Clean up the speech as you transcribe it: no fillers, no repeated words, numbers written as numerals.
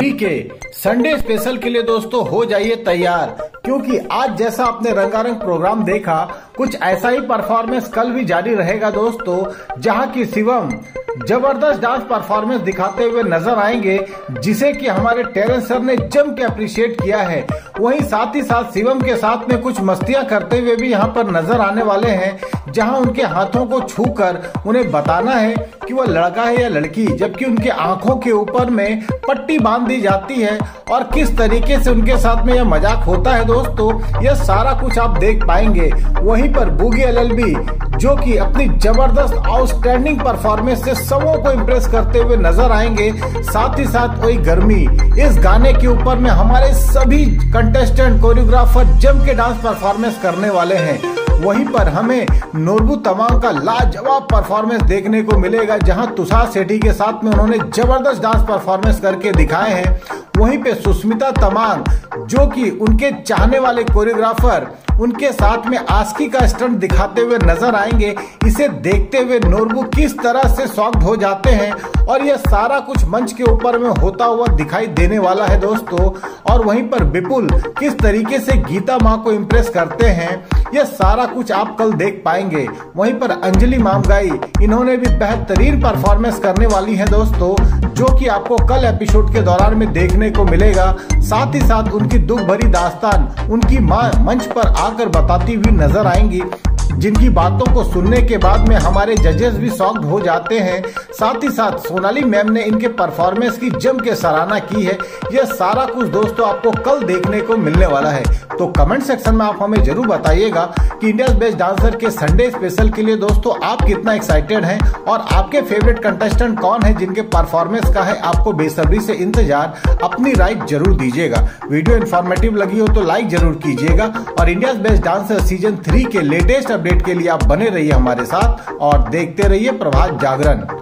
ठीक है, Sunday special के लिए दोस्तों हो जाइए तैयार, क्योंकि आज जैसा आपने रंगारंग प्रोग्राम देखा कुछ ऐसा ही परफॉर्मेंस कल भी जारी रहेगा दोस्तों, जहां की शिवम जबरदस्त डांस परफॉर्मेंस दिखाते हुए नजर आएंगे, जिसे कि हमारे टेरेंस सर ने जम के अप्रिशिएट किया है। वहीं साथ ही साथ शिवम के साथ में कुछ मस्तियां करते हुए भी यहां पर नजर आने वाले हैं, जहां उनके हाथों को छूकर उन्हें बताना है कि वह लड़का है या लड़की, जबकि उनके आंखों के ऊपर में पट्टी बांध दी जाती है और किस तरीके से उनके साथ में यह मजाक होता है दोस्तों, यह सारा कुछ आप देख पाएंगे। वहीं पर बुगी LLB जो कि अपनी जबरदस्त आउटस्टैंडिंग परफॉर्मेंस से सबों को इम्प्रेस करते हुए नजर आएंगे। साथ ही साथ वही गर्मी इस गाने के ऊपर में हमारे सभी कंटेस्टेंट कोरियोग्राफर जम के डांस परफॉर्मेंस करने वाले हैं। वहीं पर हमें नूरबू तमांग का लाजवाब परफॉर्मेंस देखने को मिलेगा, जहां तुषार शेट्टी के साथ में उन्होंने जबरदस्त डांस परफॉर्मेंस करके दिखाए हैं। वहीं पे सुष्मिता तमांग जो कि उनके चाहने वाले कोरियोग्राफर उनके साथ में आस्की का स्टंट दिखाते हुए नजर आएंगे। इसे देखते हुए नूरबू किस तरह से शॉक्ड हो जाते हैं और यह सारा कुछ मंच के ऊपर में होता हुआ दिखाई देने वाला है दोस्तों। और वहीं पर विपुल किस तरीके से गीता माँ को इम्प्रेस करते हैं, यह सारा कुछ आप कल देख पाएंगे। वहीं पर अंजलि मामगाई इन्होंने भी बेहतरीन परफॉर्मेंस करने वाली है दोस्तों, जो कि आपको कल एपिसोड के दौरान में देखने को मिलेगा। साथ ही साथ उनकी दुख भरी दास्तान उनकी मां मंच पर आकर बताती हुई नजर आएंगी, जिनकी बातों को सुनने के बाद में हमारे जजेस भी शॉक्ड हो जाते हैं। साथ ही साथ सोनाली मैम ने इनके परफॉर्मेंस की जम के सराहना की है। यह सारा कुछ दोस्तों आपको कल देखने को मिलने वाला है, तो कमेंट सेक्शन में आप हमें जरूर बताइएगा कि इंडियाज बेस्ट डांसर के संडे स्पेशल के लिए दोस्तों आप कितना एक्साइटेड हैं और आपके फेवरेट कंटेस्टेंट कौन है जिनके परफॉर्मेंस का है आपको बेसब्री से इंतजार। अपनी राय जरूर दीजिएगा, वीडियो इन्फॉर्मेटिव लगी हो तो लाइक जरूर कीजिएगा और इंडियाज बेस्ट डांसर सीजन 3 के लेटेस्ट अपडेट के लिए आप बने रहिए हमारे साथ और देखते रहिए प्रभात जागरण।